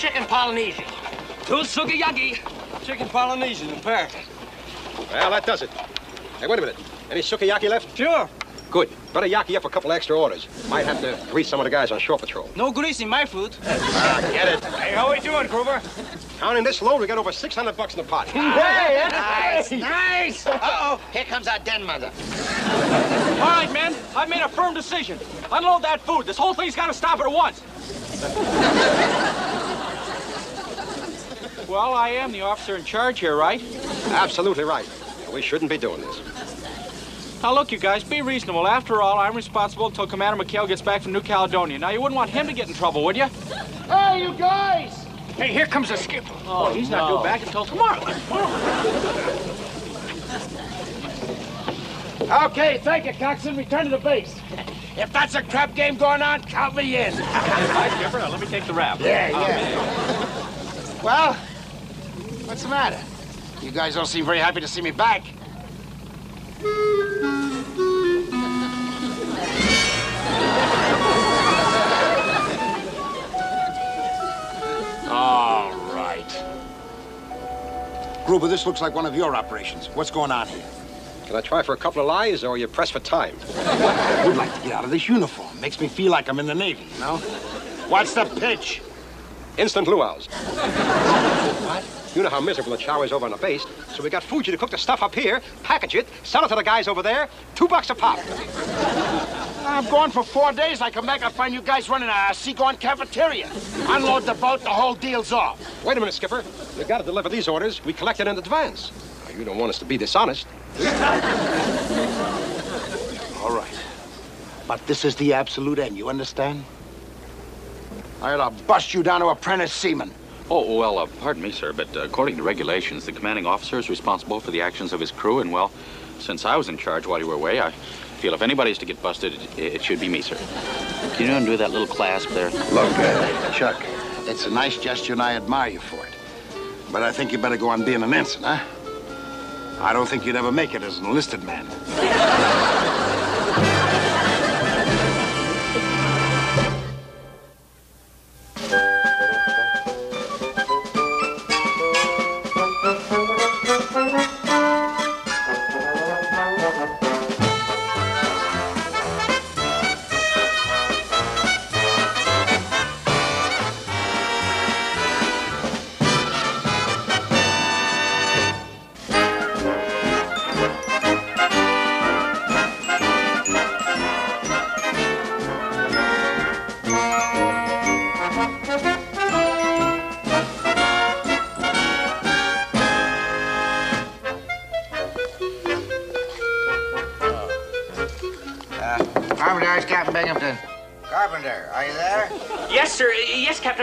chicken Polynesian. Two sukiyaki. Chicken Polynesian, a pair. Well, that does it. Hey, wait a minute. Any sukiyaki left? Sure. Good. Better yaki up a couple extra orders. Might have to grease some of the guys on shore patrol. No grease in my food. Get it. Hey, how are we doing, Gruber? Counting this load, we got over $600 in the pot. Hey, that's nice. Uh-oh. Here comes our den mother. All right, men. I've made a firm decision. Unload that food. This whole thing's got to stop at once. Well, I am the officer in charge here, right? Absolutely right. We shouldn't be doing this. Now, look, you guys, be reasonable. After all, I'm responsible until Commander McHale gets back from New Caledonia. Now, you wouldn't want him to get in trouble, would you? Hey, you guys! Hey, here comes the skipper. Oh, oh he's not due back until tomorrow. Okay, thank you, Coxswain. Return to the base. If that's a crap game going on, count me in. Hi, skipper. Now, let me take the rap. Yeah. Well, what's the matter? You guys don't seem very happy to see me back. All right. Gruber, this looks like one of your operations. What's going on here? Can I try for a couple of lies, or are you pressed for time? I would like to get out of this uniform. Makes me feel like I'm in the Navy, you know? What's the pitch? Instant luau's. What? You know how miserable the chow is over on the base, so we got Fuji to cook the stuff up here, package it, sell it to the guys over there, $2 a pop. I'm gone for 4 days. I come back, I find you guys running a seagoing cafeteria. Unload the boat, the whole deal's off. Wait a minute, Skipper. We got to deliver these orders. We collected in advance. Now, you don't want us to be dishonest. All right. But this is the absolute end, you understand? I'll bust you down to apprentice seaman. Oh, well, pardon me, sir, but according to regulations, the commanding officer is responsible for the actions of his crew, and, well, since I was in charge while you were away, I feel if anybody's to get busted, it should be me, sir. Can you undo that little clasp there? Look, Chuck, it's a nice gesture, and I admire you for it, but I think you better go on being an ensign, huh? I don't think you'd ever make it as an enlisted man.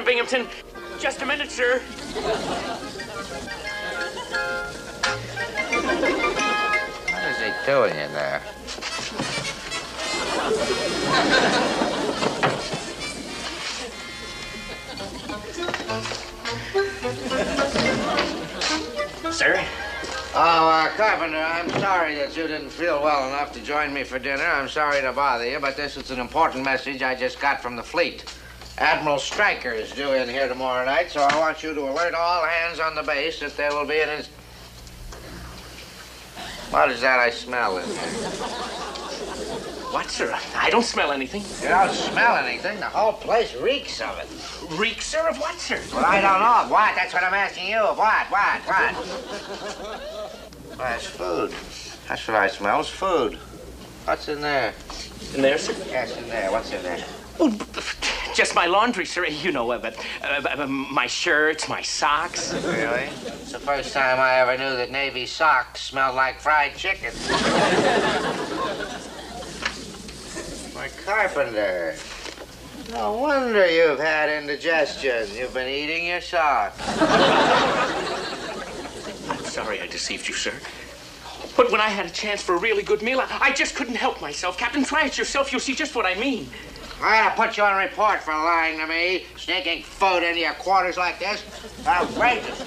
Binghamton. Just a minute, sir. What is he doing in there? Sir? Oh, Carpenter, I'm sorry that you didn't feel well enough to join me for dinner. I'm sorry to bother you, but this is an important message I just got from the fleet. Admiral Stryker is due in here tomorrow night, so I want you to alert all hands on the base that there will be an... What is that I smell in there? What, sir? I don't smell anything. You don't smell anything? The whole place reeks of it. Reeks, sir? Of what, sir? Well, I don't know. Of what? That's what I'm asking you. Of what? What? What? Well, it's food. That's what I smell. It's food. What's in there? In there, sir? Yes, in there. What's in there? Oh, just my laundry, sir. You know, my shirts, my socks. Really? It's the first time I ever knew that Navy socks smelled like fried chicken. My Carpenter. No wonder you've had indigestion. You've been eating your socks. I'm sorry I deceived you, sir. But when I had a chance for a really good meal, I just couldn't help myself. Captain, try it yourself. You'll see just what I mean. I'm gonna put you on report for lying to me, sneaking food into your quarters like this. Outrageous.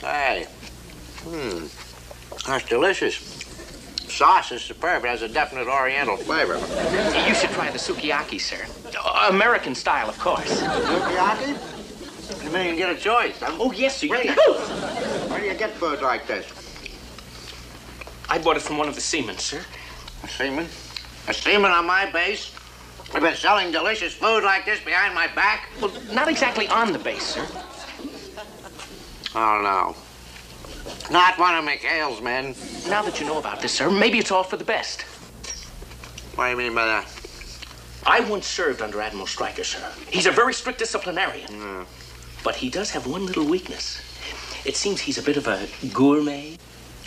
Hey. That's delicious. sauce is superb. It has a definite oriental flavor. You should try the sukiyaki, sir. American style, of course. Sukiyaki? You mean you get a choice, huh? Oh, yes, sir. Brilliant. Where do you get food like this? I bought it from one of the seamen, sir. A seaman? A seaman on my base? I've been selling delicious food like this behind my back? Well, not exactly on the base, sir. Oh, no. Not one of McHale's men. Now that you know about this, sir, maybe it's all for the best. What do you mean by that? I once served under Admiral Stryker, sir. He's a very strict disciplinarian. Yeah. But he does have one little weakness. It seems he's a bit of a gourmet.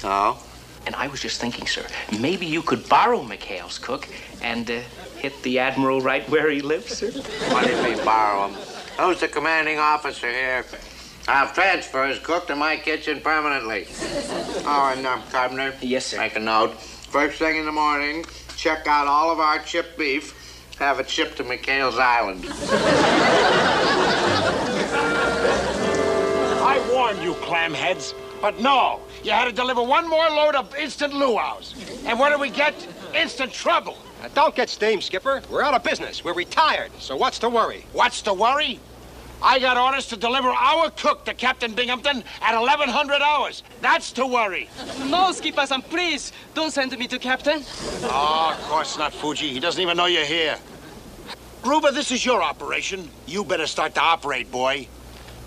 Oh? And I was just thinking, sir, maybe you could borrow McHale's cook and hit the Admiral right where he lives, sir. Why did we borrow him? Who's the commanding officer here? I've transferred his cook to my kitchen permanently. Oh, and Carpenter. Yes, sir. Make a note. First thing in the morning, check out all of our chipped beef, have it shipped to McHale's Island. I warned you, clamheads, but no. You had to deliver one more load of instant luau's. And what did we get? Instant trouble. Now, don't get steamed, Skipper. We're out of business. We're retired, so what's the worry? What's the worry? I got orders to deliver our cook to Captain Binghamton at 1100 hours. That's to worry. No, Skipper-san, please, don't send me to Captain. Oh, of course not, Fuji. He doesn't even know you're here. Gruber, this is your operation. You better start to operate, boy.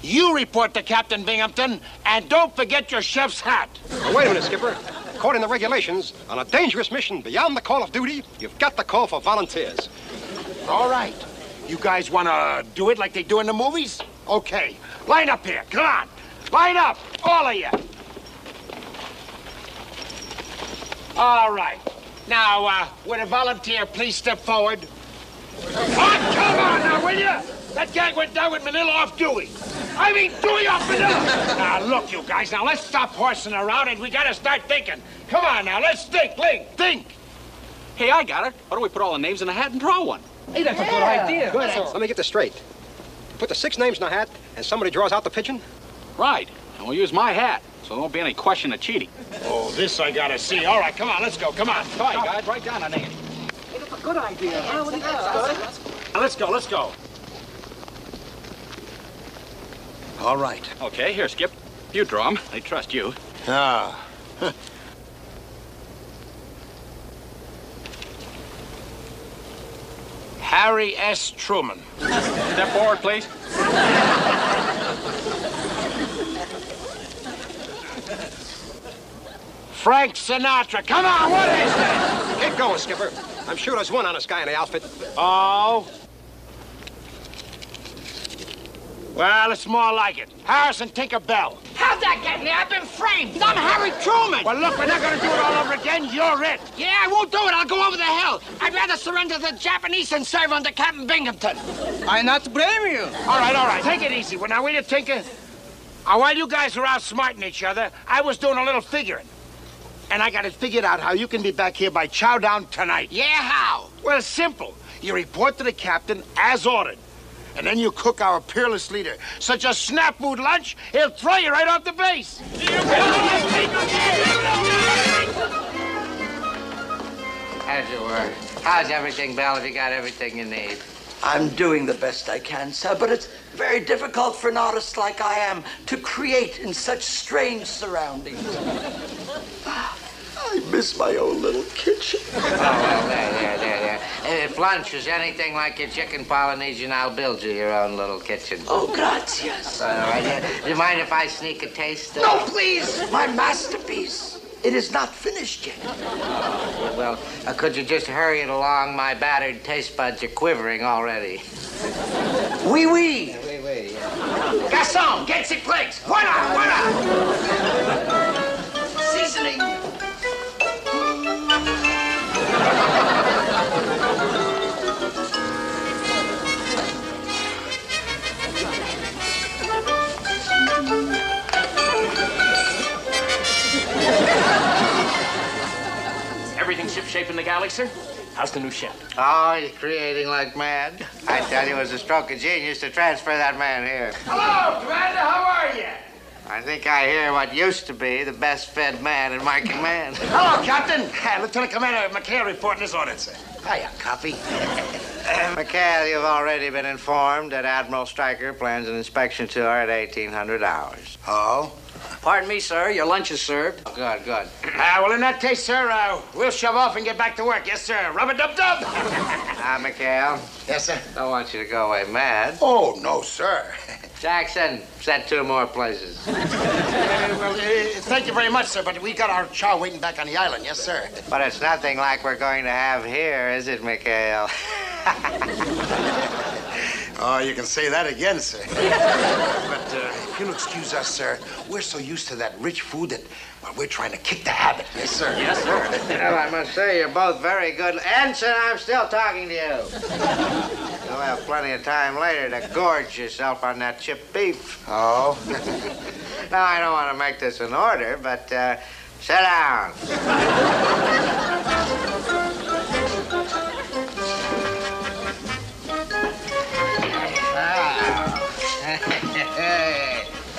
You report to Captain Binghamton, and don't forget your chef's hat. Now, wait a minute, Skipper. According to regulations, on a dangerous mission beyond the call of duty, you've got to call for volunteers. All right. You guys want to do it like they do in the movies? Okay. Line up here. Come on. Line up. All of you. All right. Now, would a volunteer please step forward? Oh, come on now, will you? That gang went down with Manila off Dewey. I mean, Dewey off Manila. Now, look, you guys. Now, let's stop horsing around, and we got to start thinking. Come on now. Let's think, think. Hey, I got it. Why don't we put all the names in a hat and draw one? Hey, that's a good idea. Good. So, let me get this straight. You put the 6 names in a hat, and somebody draws out the pigeon? Right. And we'll use my hat, so there won't be any question of cheating. Oh, this I gotta see. All right, come on, let's go. Come on. Come on, guys. Write down a name. It's a good idea. Yeah, that's good. Now, let's go, All right. Okay, here, Skip. You draw them. They trust you. Ah. Harry S. Truman. Step forward, please. Frank Sinatra. Come on, what is that? Get going, Skipper. I'm sure there's one honest guy in the outfit. Oh? Well, it's more like it. Harrison Tinker Bell. How'd that get me? I've been framed. I'm Harry Truman. Well, look, we're not going to do it all over again. You're it. Yeah, I won't do it. I'll go over the hill. I'd rather surrender to the Japanese than serve under Captain Binghamton. I not blame you. All right. Take it easy. Well, now, will you, Tinker? While you guys were out smarting each other, I was doing a little figuring. And I got it figured out how you can be back here by chow down tonight. Yeah, how? Well, simple. You report to the captain as ordered. And then you cook our peerless leader such a snap food lunch, he'll throw you right off the base. How's your work? How's everything, Bell? Have you got everything you need? I'm doing the best I can, sir, but it's very difficult for an artist like I am to create in such strange surroundings. I miss my own little kitchen. Oh, well, there. If lunch is anything like your chicken Polynesian, I'll build you your own little kitchen. Oh, gracias. All right, do you mind if I sneak a taste? No, please. My masterpiece. It is not finished yet. Oh, well, could you just hurry it along? My battered taste buds are quivering already. Oui, oui. Oui, oui. Garçon, get six plates. Voilà. Seasoning. Everything shipshape in the galley, sir? How's the new chef? Oh, he's creating like mad. I tell you, it was a stroke of genius to transfer that man here. Hello, Commander, how are you? I think I hear what used to be the best-fed man in my command. Hello, Captain. Lieutenant Commander McHale reporting his audit, sir. Hiya, copy. McHale, you've already been informed that Admiral Stryker plans an inspection tour at 1800 hours. Oh? Pardon me, sir. Your lunch is served. Oh, good, good. Well, in that case, sir, we'll shove off and get back to work. Yes, sir. Rub-a-dub-dub. McHale. Yes, sir? Don't want you to go away mad. Oh, no, sir. Jackson, set two more places. Thank you very much, sir, but we got our chow waiting back on the island. Yes, sir. But it's nothing like we're going to have here, is it, McHale? Oh, you can say that again, sir. But if you'll excuse us, sir, we're so used to that rich food that, well, we're trying to kick the habit. Yes, sir. Yes, sir. Well, I must say you're both very good. Ensign, I'm still talking to you. You'll have plenty of time later to gorge yourself on that chipped beef. Oh? Now, I don't want to make this an order, but sit down.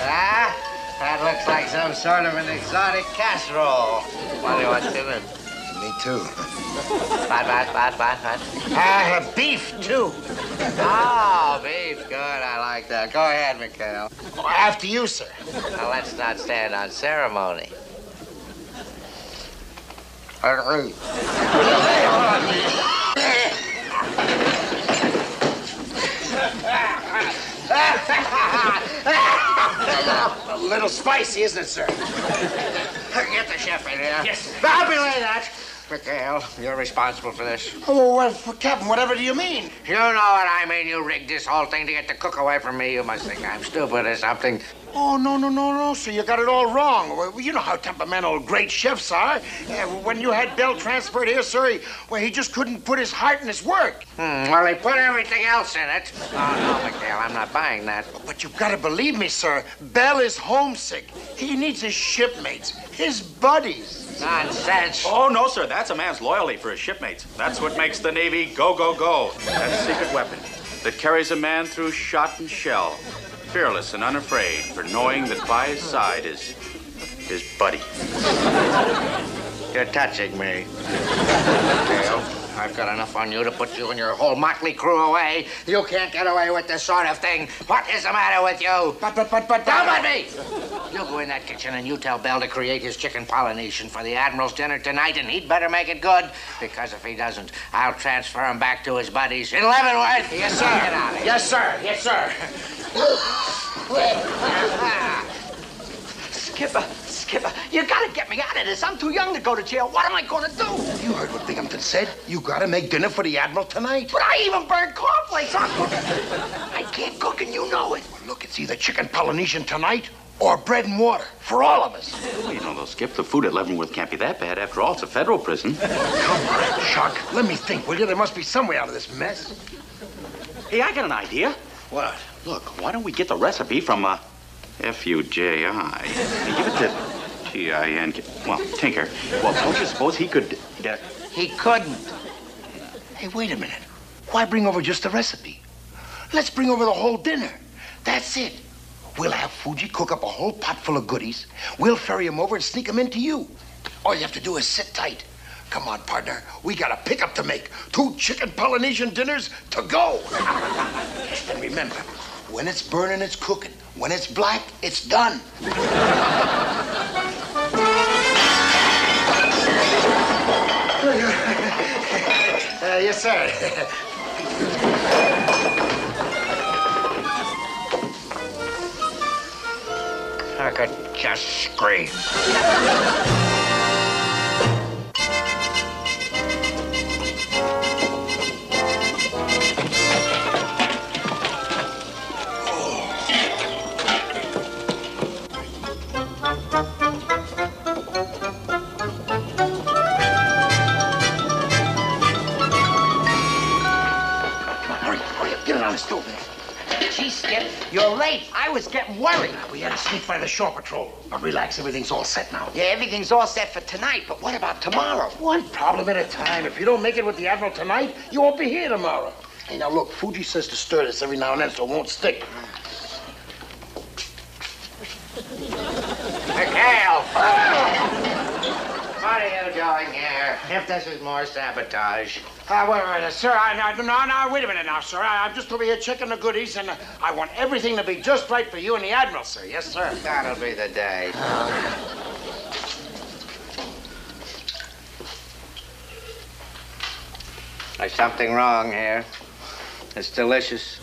Ah, that looks like some sort of an exotic casserole. Wonder what's in it. Me too. What? Beef, too. Oh, beef. Good. I like that. Go ahead, McHale. Oh, after you, sir. Now, let's not stand on ceremony. A little spicy, isn't it, sir? Get the chef in here. Yes, sir. I'll belay that. McHale, you're responsible for this. Oh, well, Captain, whatever do you mean? You know what I mean. You rigged this whole thing to get the cook away from me. You must think I'm stupid or something. Oh, no, sir. You got it all wrong. Well, you know how temperamental great chefs are. When you had Bell transferred here, sir, he just couldn't put his heart in his work. Well, he put everything else in it. Oh, no, McHale, I'm not buying that. But you've got to believe me, sir. Bell is homesick. He needs his shipmates, his buddies. Nonsense. Oh, no, sir. That's a man's loyalty for his shipmates. That's what makes the Navy go, go, go. That secret weapon that carries a man through shot and shell. Fearless and unafraid for knowing that by his side is his buddy. You're touching me. McHale, I've got enough on you to put you and your whole motley crew away. You can't get away with this sort of thing. What is the matter with you? But... Don't let me! You go in that kitchen and you tell Bell to create his chicken Polynesian for the Admiral's dinner tonight, and he'd better make it good, because if he doesn't, I'll transfer him back to his buddies in Leavenworth. Yes, sir. Get out of here. Yes, sir. Yes, sir. Skipper, you gotta get me out of this. I'm too young to go to jail. What am I gonna do? You heard what Binghamton said. You gotta make dinner for the Admiral tonight. But I even burned cornflakes. I'm cooking. I can't cook, and you know it. Well, look, it's either chicken Polynesian tonight or bread and water for all of us. Well, you know, though, Skip, the food at Leavenworth can't be that bad. After all, it's a federal prison. Come on, Chuck. Let me think, will you? There must be some way out of this mess. Hey, I got an idea. What? Look, why don't we get the recipe from F-U-J-I. Give it to G-I-N. Well, Tinker. Well, don't you suppose he could... He couldn't. Hey, wait a minute. Why bring over just the recipe? Let's bring over the whole dinner. That's it. We'll have Fuji cook up a whole pot full of goodies. We'll ferry them over and sneak them into you. All you have to do is sit tight. Come on, partner. We got a pickup to make. 2 chicken Polynesian dinners to go. And remember... when it's burning, it's cooking. When it's black, it's done. Yes, sir. I could just scream. You're late. I was getting worried. We had to sneak by the shore patrol. But relax, everything's all set now. Yeah, everything's all set for tonight, but what about tomorrow? One problem at a time. If you don't make it with the Admiral tonight, you won't be here tomorrow. Hey, now look, Fuji says to stir this every now and then so it won't stick. McHale! What are you doing here? If this is more sabotage... wait a minute, sir. Wait a minute now, sir. I'm just over here checking the goodies, and I want everything to be just right for you and the Admiral, sir. Yes, sir. That'll be the day. There's something wrong here. It's delicious.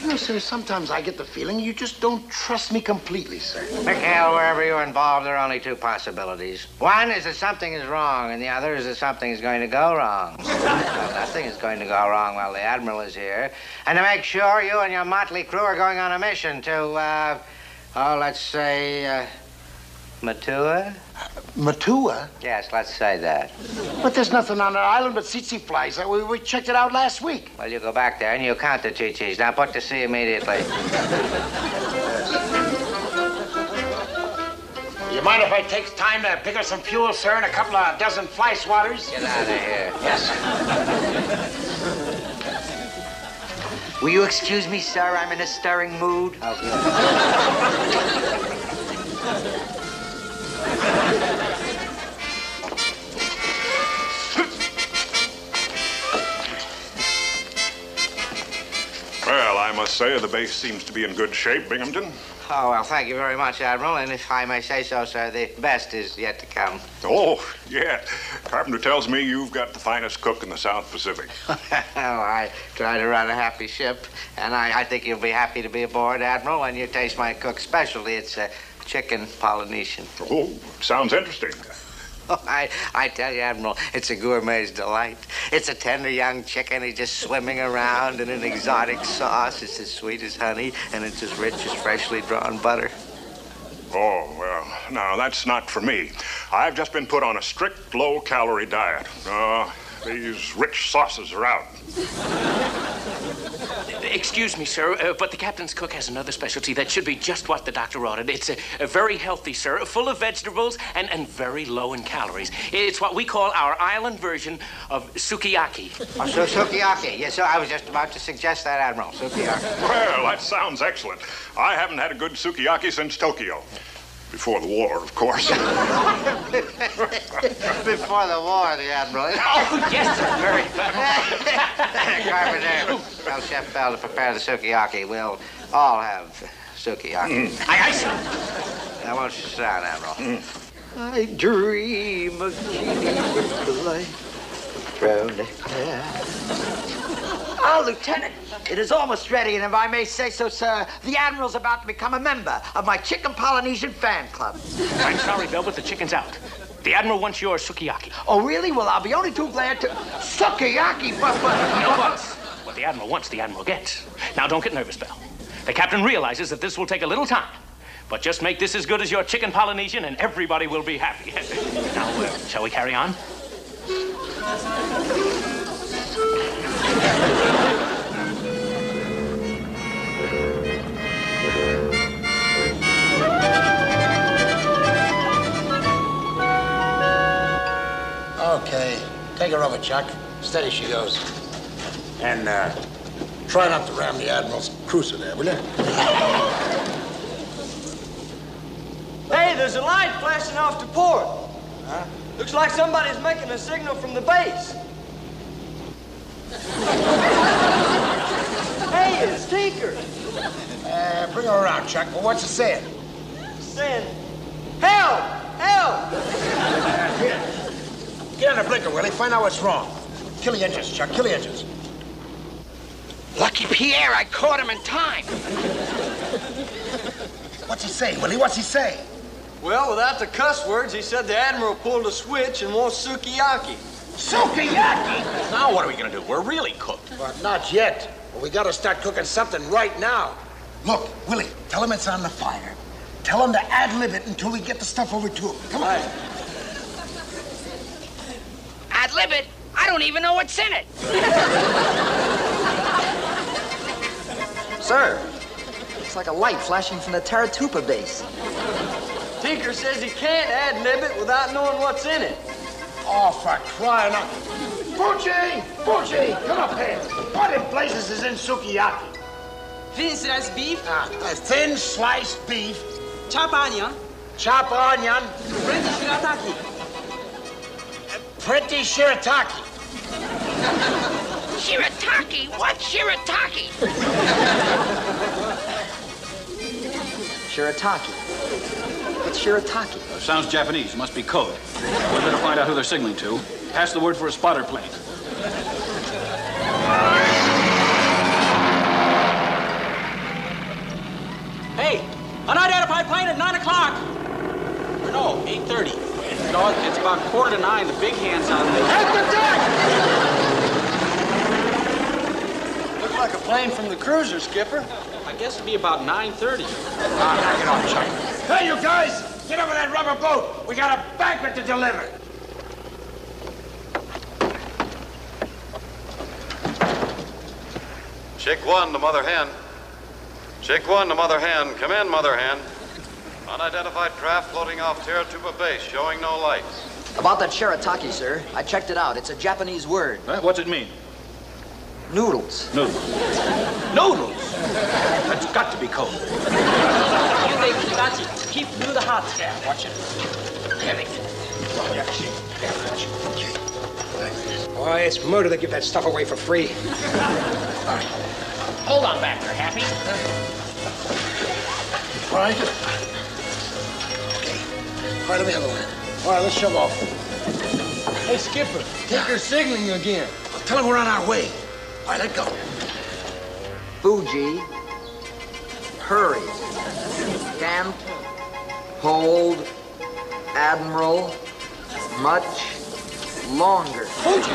You know, sir, sometimes I get the feeling you just don't trust me completely, sir. McHale, wherever you're involved, there are only two possibilities. One is that something is wrong, and the other is that something is going to go wrong. Well, nothing is going to go wrong while the Admiral is here. And to make sure you and your motley crew are going on a mission to, let's say, Matua? Matua? Yes, let's say that. But there's nothing on our island but tsetse flies. We checked it out last week. Well, you go back there and you count the tsetse. Now put to sea immediately. You mind if I take time to pick up some fuel, sir, and a couple of dozen fly swatters? Get out of here. Yes. Will you excuse me, sir? I'm in a stirring mood. Okay. Well, I must say, the base seems to be in good shape, Binghamton. Oh, well, thank you very much, Admiral. And if I may say so, sir, the best is yet to come. Oh, yeah. Carpenter tells me you've got the finest cook in the South Pacific. Well, I try to run a happy ship, and I think you'll be happy to be aboard, Admiral, when you taste my cook's specialty. It's chicken Polynesian. Oh, sounds interesting. Oh, I tell you, Admiral, it's a gourmet's delight. It's a tender young chicken. He's just swimming around in an exotic sauce. It's as sweet as honey, and it's as rich as freshly drawn butter. Oh, well, now, that's not for me. I've just been put on a strict low-calorie diet. These rich sauces are out. Excuse me, sir, but the captain's cook has another specialty that should be just what the doctor ordered. It's very healthy, sir, full of vegetables and very low in calories. It's what we call our island version of sukiyaki. Oh, so sukiyaki. Yes, sir, I was just about to suggest that, Admiral. Sukiyaki. Well, that sounds excellent. I haven't had a good sukiyaki since Tokyo. Before the war, of course. Before the war, the Admiral. Oh, yes, sir. Very good. Carpenter, tell Chef Bell to prepare the sukiyaki. We'll all have sukiyaki. Mm. Aye, aye, sir. That won't sound, Admiral. Mm. I dream of Jeannie with the light from the clouds. Oh, Lieutenant, it is almost ready, and if I may say so, sir, the Admiral's about to become a member of my Chicken Polynesian fan club. I'm sorry, Bill, but the chicken's out. The Admiral wants your sukiyaki. Oh, really? Well, I'll be only too glad to... Sukiyaki, but... No buts. What the Admiral wants, the Admiral gets. Now, don't get nervous, Bill. The Captain realizes that this will take a little time, but just make this as good as your Chicken Polynesian, and everybody will be happy. Now, shall we carry on? Okay, take her over, Chuck. Steady she goes. And try not to ram the Admiral's cruiser there, will you? Hey, there's a light flashing off to port. Huh? Looks like somebody's making a signal from the base. Hey, it's Tinker. Bring her around, Chuck. Well, what's it saying? It's saying, help! Help! Get on the blinker, Willie. Find out what's wrong. Kill the engines, Chuck. Kill the engines. Lucky Pierre, I caught him in time. What's he say, Willie? What's he say? Well, without the cuss words, he said the Admiral pulled a switch and wants sukiyaki. Sukiyaki! Now what are we gonna do? We're really cooked. But not yet. Well, we gotta start cooking something right now. Look, Willie, tell him it's on the fire. Tell him to ad-lib it until we get the stuff over to him. Come on. Ad-lib it? I don't even know what's in it. Sir, it's like a light flashing from the Taratupa base. Tinker says he can't ad-lib it without knowing what's in it. Oh, for crying out. Fuji! Fuji! Come up here. What in blazes is in sukiyaki? Thin sliced beef? Thin sliced beef, Chop onion. Chop onion. Pretty shirataki. Pretty shirataki. Shirataki? What's shirataki? Shirataki. What's shirataki? Well, sounds Japanese. Must be code. We're going to find out who they're signaling to. Pass the word for a spotter plane. Hey, unidentified plane at 9 o'clock. Or no, 8:30. Dog, it's about 8:45. The big hand's on there. At the deck! Looks like a plane from the cruiser, Skipper. I guess it'd be about 9:30. Now get off, Chuck. Hey, you guys! Get over that rubber boat. We got a banquet to deliver. Chick one to Mother Hen. Chick one to Mother Hen. Come in, Mother Hen. Unidentified craft floating off Taratupa base, showing no lights. About that shirataki, sir. I checked it out. It's a Japanese word. What's it mean? Noodles. Noodles? Noodles? That's got to be cold. You think Kidachi, keep through the hot. Yeah, watch it. Boy, it's murder to give that stuff away for free. All right. Hold on back there, Happy. All right. Okay. All right, let me have a look. All right, let's shove off. Hey, Skipper, Tinker's signaling again. Well, tell him we're on our way. All right, let go. Fuji, hurry, camp, hold, Admiral, much longer. Fuji,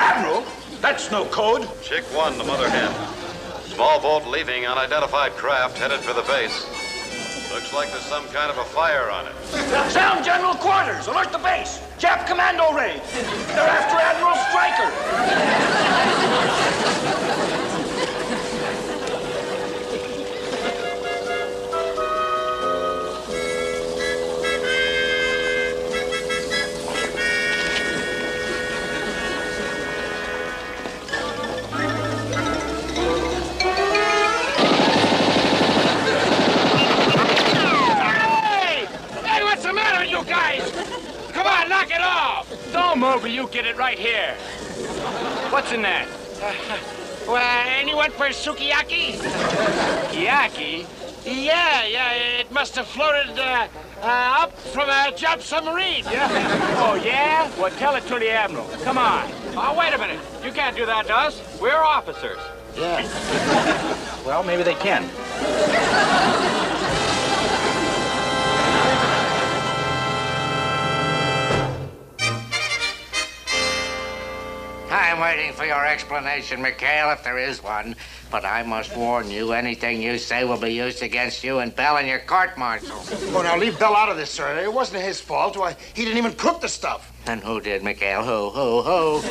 Admiral? That's no code. Chick one to Mother Hen. Small boat leaving unidentified craft headed for the base. Looks like there's some kind of a fire on it. Sound general quarters. Alert the base. Jap commando raid. They're after Admiral Over, you get it right here. What's in that? Anyone for sukiyaki? Sukiyaki? Yeah, it must have floated up from a Jap submarine. Yeah. Oh, yeah? Well, tell it to the Admiral. Come on. Oh, wait a minute. You can't do that to us. We're officers. Yeah. Well, maybe they can. I'm waiting for your explanation, McHale, if there is one. But I must warn you, anything you say will be used against you and Bell in your court-martial. Oh, now, leave Bell out of this, sir. It wasn't his fault. Why, he didn't even cook the stuff. And who did, McHale? Who?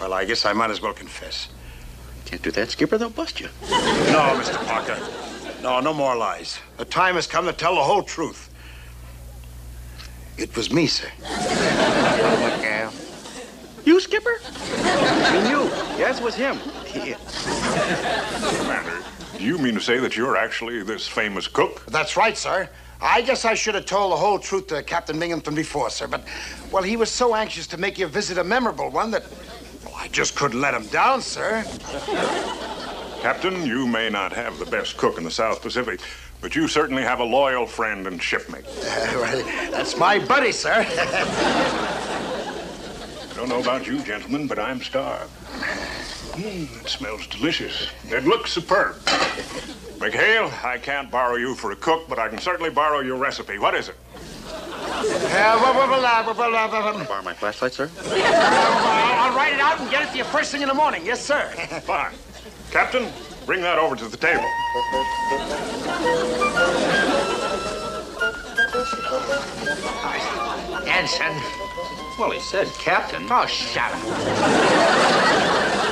Well, I guess I might as well confess. Can't do that, Skipper. They'll bust you. No, Mr. Parker. No more lies. The time has come to tell the whole truth. It was me, sir. McHale. You, Skipper? I mean you. Yes, it was him. Yeah. Commander, do you mean to say that you're actually this famous cook? That's right, sir. I guess I should have told the whole truth to Captain Binghamton before, sir. But, well, he was so anxious to make your visit a memorable one that, well, I just couldn't let him down, sir. Captain, you may not have the best cook in the South Pacific, but you certainly have a loyal friend and shipmate. Well, that's my buddy, sir. I don't know about you, gentlemen, but I'm starved. It smells delicious. It looks superb. McHale, I can't borrow you for a cook, but I can certainly borrow your recipe. What is it? Borrow my flashlight, sir? I'll write it out and get it to you first thing in the morning. Yes, sir. Fine. Captain, bring that over to the table. Ensign. Well, he said Captain. Oh, shut up.